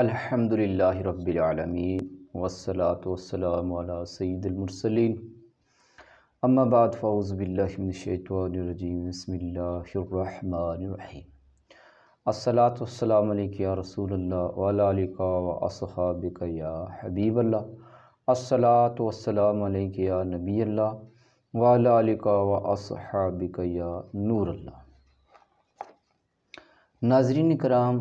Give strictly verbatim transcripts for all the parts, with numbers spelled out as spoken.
अल्हम्दुलिल्लाहि रब्बिल आलमीन वस्सलातु वस्सलामु अला सय्यिदिल मुरसलीन अम्मा बाद फ़ऊज़ु बिल्लाहि मिनश शैतानिर रजीम बिस्मिल्लाहिर रहमानिर रहीम। अस्सलातु वस्सलामु अलैका या रसूलल्लाह व अला आलिका व अस्हाबिका या हबीबल्लाह। अस्सलातु वस्सलामु अलैका या नबील्लाह व अला आलिका व अस्हाबिका या नूरल्लाह। नाज़रीन कराम,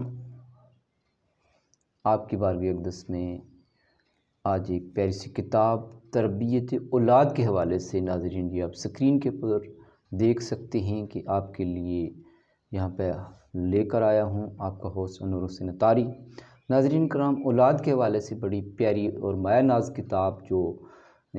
आपकी बारहवीं अकदस में आज एक प्यारी सी किताब तरबियत औलाद के हवाले से, नाज़रीन जी आप स्क्रीन के ऊपर देख सकते हैं कि आपके लिए यहाँ पे लेकर आया हूँ आपका होस्ट अनवर अत्तारी। नाज़रीन कराम, औलाद के हवाले से बड़ी प्यारी और माया नाज किताब, जो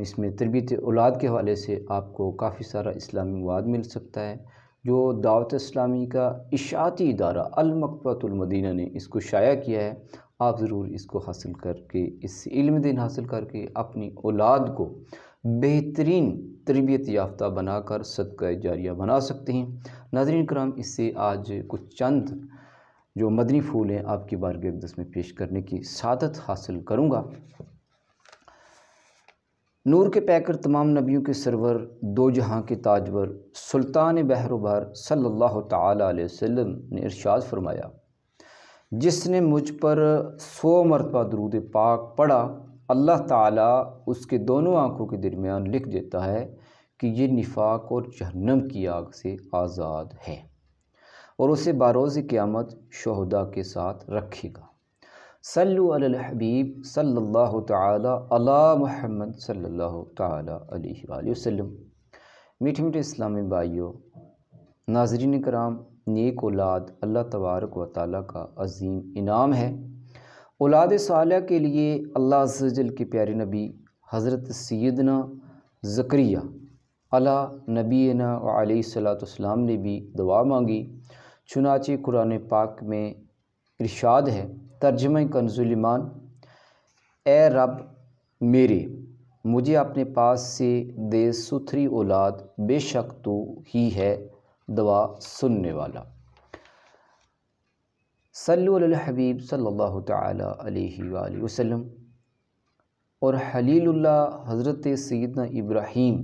इसमें तरबियत औलाद के हवाले से आपको काफ़ी सारा इस्लामी मवाद मिल सकता है, जो दावत इस्लामी का इशाती इदारा अल मकतबतुल मदीना ने इसको शाया किया है। आप ज़रूर इसको हासिल करके, इस इल्म दिन हासिल करके अपनी औलाद को बेहतरीन तरबियत याफ्ता बनाकर सदका जारिया बना सकते हैं। नाज़रीन कराम, इससे आज कुछ चंद जो मदनी फूल हैं आपकी बारगाह अक़दस में पेश करने की सादत हासिल करूँगा। नूर के पैकर तमाम नबियों के सरवर, दो जहाँ के ताजवर, सुल्तान बहरोबार सल्लल्लाहु तआला अलैहि वसल्लम ने इरशाद फरमाया, जिसने मुझ पर सौ मरतबा दरूद पाक पढ़ा, अल्लाह ताला उसके दोनों आँखों के दरमियान लिख देता है कि ये निफाक और जहन्नम की आग से आज़ाद है और उसे बारोज़ क़यामत शुहदा के साथ रखेगा। सल्लु अलल हबीब सल्लल्लाहु तआला अला मुहम्मद सल्लल्लाहु तआला अलैहि वसल्लम। मीठे मीठे इस्लामी भाइयों, नाज़रीन कराम, नेक औलाद अल्लाह तबारक व तआला का अज़ीम इनाम है। औलाद सालिहा के लिए अल्लाह अज़्ज़ वजल के प्यारे नबी हज़रत सैयदना ज़करिया अला नबीना व अलैहिस्सलातु वस्सलाम ने भी दुआ मांगी। चुनांचे कुरान पाक में इरशाद है, तर्जुमा कंजुल ईमान, ए रब मेरे, मुझे अपने पास से दे सुथरी औलाद, बेशक तू ही है दुआ सुनने वाला। सल्लु अलल हबीब सल्लल्लाहु तआला अलैहि वालि वसल्लम। और हलीलुल्लाह हज़रत सैयदना इब्राहीम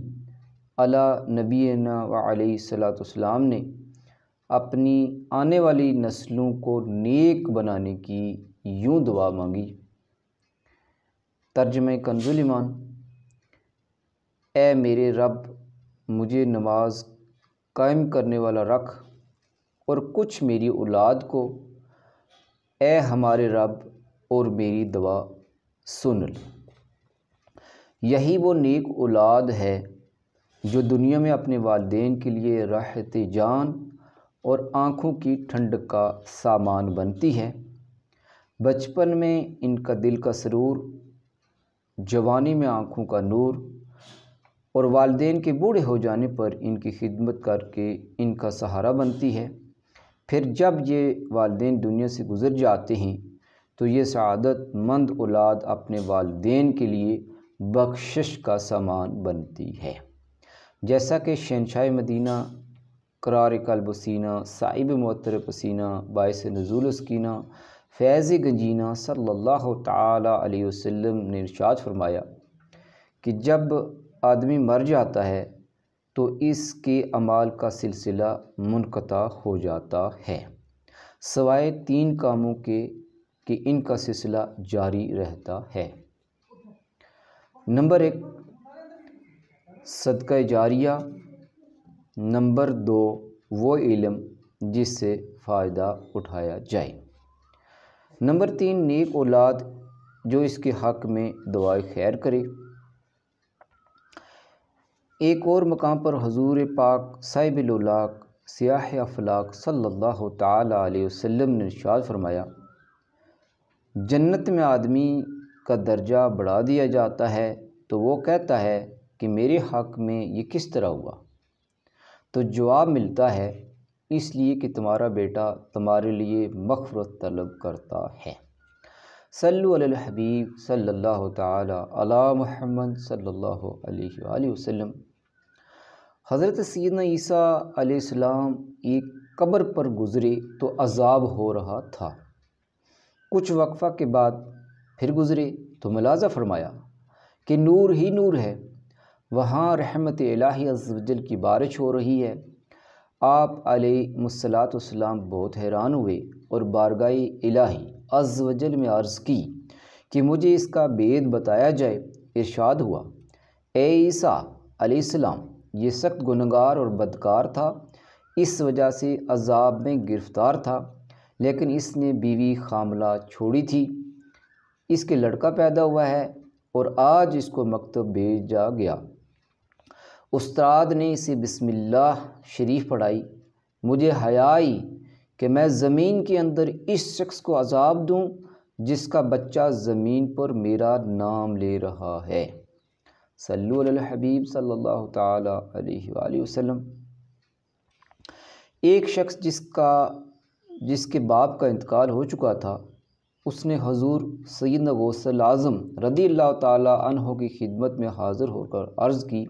अला नबीना व अलैहिस्सलातु वस्सलाम ने अपनी आने वाली नस्लों को नेक बनाने की यूँ दुआ मांगी। तर्जुमे कंजुल ईमान, ए मेरे रब, मुझे नमाज कायम करने वाला रख और कुछ मेरी औलाद को, ए हमारे रब और मेरी दुआ सुन ले। यही वो नेक औलाद है जो दुनिया में अपने वालिदैन के लिए राहत जान और आँखों की ठंड का सामान बनती है। बचपन में इनका दिल का सरूर, जवानी में आँखों का नूर, और वालिदैन के बूढ़े हो जाने पर इनकी खिदमत करके इनका सहारा बनती है। फिर जब ये वालिदैन दुनिया से गुज़र जाते हैं तो ये सआदतमंद औलाद अपने वालिदैन के लिए बख्शिश का सामान बनती है, जैसा कि शहनशाह मदीना करार कल्ब सीना, साहिब मोहतर पसीना, बायस नज़ूल सकीना, फैज़ गंजीना सल्लल्लाहु तआला अलैहि वसल्लम ने इरशाद फरमाया कि जब आदमी मर जाता है तो इसके अमाल का सिलसिला मुनक़ता हो जाता है, सवाए तीन कामों के कि इनका सिलसिला जारी रहता है। नंबर एक सदका जारिया, नंबर दो वो इल्म जिससे फ़ायदा उठाया जाए, नंबर तीन नेक औलाद जो इसके हक़ में दुआए खैर करे। एक और मकाम पर हजूर पाक साहिबुल औलाद सियाह अफलाक सल्लल्लाहु तआला अलैहि वसल्लम ने इरशाद फरमाया, जन्नत में आदमी का दर्जा बढ़ा दिया जाता है तो वो कहता है कि मेरे हक़ में ये किस तरह हुआ, तो जवाब मिलता है, इसलिए कि तुम्हारा बेटा तुम्हारे लिए मग़फ़िरत तलब करता है। सल्लु अलल हबीब सल्लल्लाहु तआला अला मुहम्मद सल्लल्लाहु अलैहि वसल्लम। हज़रत सैयदना ईसा अलैहिस्सलाम एक कब्र पर गुज़रे तो अजाब हो रहा था, कुछ वक्फ़ा के बाद फिर गुज़रे तो मुलाजा फरमाया कि नूर ही नूर है, वहाँ रहमत इलाही अज़्ज़वजल की बारिश हो रही है। आप अलैहिस्सलातु वस्सलाम बहुत हैरान हुए और बारगाह इलाही अज़्ज़वजल में अर्ज़ की कि मुझे इसका भेद बताया जाए। इरशाद हुआ, ए ईसा अलैहिस्सलाम ये सख्त गुनहगार और बदकार था, इस वजह से अजाब में गिरफ़्तार था, लेकिन इसने बीवी खामला छोड़ी थी, इसके लड़का पैदा हुआ है और आज इसको मकतब भेजा गया। उस्ताद ने इसे बिस्मिल्लाह शरीफ पढ़ाई। मुझे हया आई कि मैं ज़मीन के अंदर इस शख्स को अजाब दूँ जिसका बच्चा ज़मीन पर मेरा नाम ले रहा है। सल्लु अलल हबीब सल्लल्लाहु ताला अलैहि वसल्लम। एक शख्स जिसका जिसके बाप का इंतकाल हो चुका था, उसने हजूर सैयदना गौसल आज़म रदी अल्लाह ताला अन्हो की खिदमत में हाज़िर होकर अर्ज़ की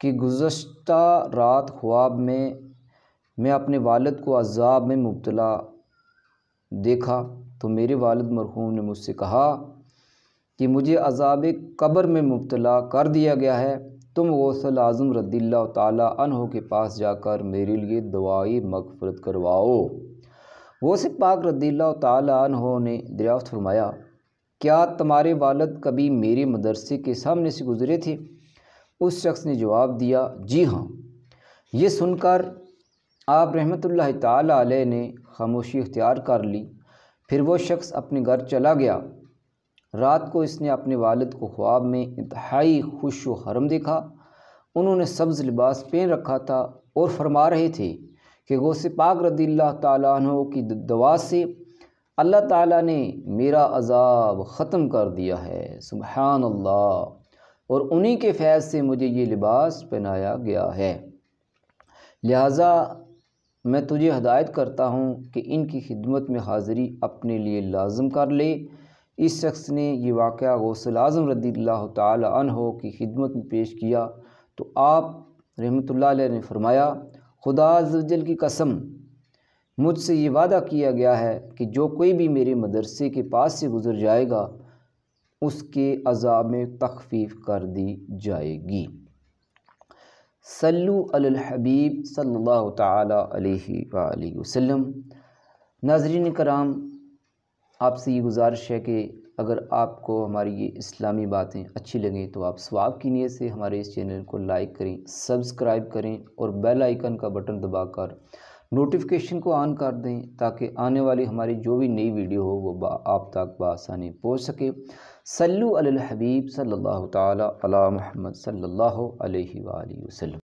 कि गुज़श्ता रात ख्वाब में मैं अपने वालिद को अज़ाब में मुब्तला देखा, तो मेरे वालिद मरहूम ने मुझसे कहा कि मुझे अज़ाब कब्र में मुब्तला कर दिया गया है, तुम गौसल आज़म रदी अल्लाह ताला अन्हो के पास जाकर मेरे लिए दुआए मग़फ़िरत करवाओ। गौसे पाक रदिल्लाहु ताला अन्हो ने दरियाफ़्त फरमाया, क्या तुम्हारे वालिद कभी मेरे मदरसे के सामने से गुज़रे थे? उस शख्स ने जवाब दिया, जी हाँ। ये सुनकर आप रहमतुल्लाह ताला अलैह ने खामोशी इख्तियार कर ली। फिर वो शख्स अपने घर चला गया। रात को इसने अपने वालिद को ख्वाब में इंतहाई खुश व हरम देखा। उन्होंने सब्ज़ लिबास पहन रखा था और फरमा रहे थे कि गौसे पाक रदिल्लाह ताला अन्हो की दुआ से अल्लाह ताला ने मेरा अज़ाब ख़त्म कर दिया है। सुभान अल्लाह। और उन्हीं के फैज़ से मुझे ये लिबास पहनाया गया है। लिहाजा मैं तुझे हदायत करता हूँ कि इनकी खिदमत में हाज़िरी अपने लिए लाजम कर ले। इस शख्स ने ये वाक़या गौसल आज़म रदिल्लाह ताला अन्हो की खिदमत में पेश किया तो आप रहमतुल्लाह अलैह ने फरमाया, खुदा अज़्ज़ोजल की कसम, मुझसे ये वादा किया गया है कि जो कोई भी मेरे मदरसे के पास से गुज़र जाएगा उसके अज़ाब में तखफ़ीफ़ कर दी जाएगी। सल्लु अलल हबीब सल्लल्लाहु ताला अलैहि वालिहि वसल्लम। नाज़रीन कराम, आपसे ये गुजारिश है कि अगर आपको हमारी ये इस्लामी बातें अच्छी लगें तो आप सवाब की नीयत से हमारे इस चैनल को लाइक करें, सब्सक्राइब करें और बेल आइकन का बटन दबाकर नोटिफिकेशन को ऑन कर दें ताकि आने वाली हमारी जो भी नई वीडियो हो वो आप तक बआसानी पहुँच सके। सल्लु अलल हबीब सल्लल्लाहु ताला अला मुहम्मद सल्लल्लाहु अलैहि व आलिहि वसल्लम।